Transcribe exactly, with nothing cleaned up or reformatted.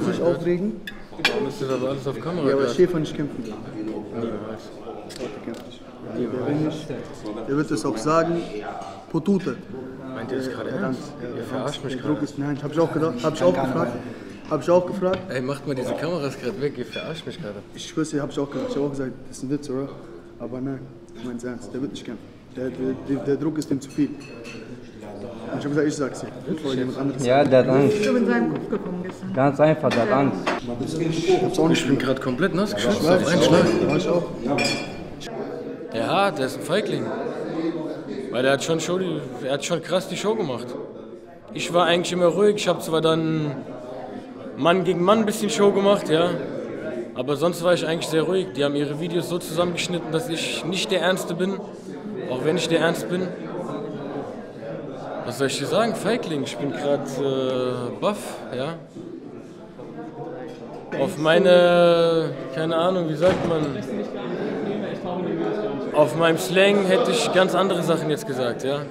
sich aufregen. Warum ist das aber alles auf Kamera? Ja, weil Schäfer nicht kämpfen kann. Er wird es auch sagen, Potute. Meint ihr das gerade ernst? Ihr verarscht mich gerade. Nein, habe ich auch gedacht, habe ich auch gefragt. Habe ich auch gefragt. Ey, macht mal diese Kameras gerade weg, ihr verarscht mich gerade. Ich schwör's dir, habe ich auch gedacht. Ich habe auch gesagt, das ist ein Witz, oder? Aber nein, ich mein's ernst, der wird nicht kämpfen. Der, der, der Druck ist ihm zu viel. Und ich habe gesagt, ich sag's dir. Bevor jemand anderes ja, der hat Angst. Ich bin in seinem Kopf gekommen gestern. Ganz einfach, der hat Angst. Ich bin gerade komplett nass geschwitzt. Ja, auf einen Schlag. Ja, ich auch. Ja, der ist ein Feigling. Weil der hat schon Show, er hat schon krass die Show gemacht. Ich war eigentlich immer ruhig. Ich habe zwar dann Mann gegen Mann ein bisschen Show gemacht, ja. Aber sonst war ich eigentlich sehr ruhig. Die haben ihre Videos so zusammengeschnitten, dass ich nicht der Ernste bin. Auch wenn ich der Ernst bin. Was soll ich dir sagen? Feigling, ich bin gerade äh, baff, ja. Auf meine, keine Ahnung, wie sagt man, auf meinem Slang hätte ich ganz andere Sachen jetzt gesagt, ja.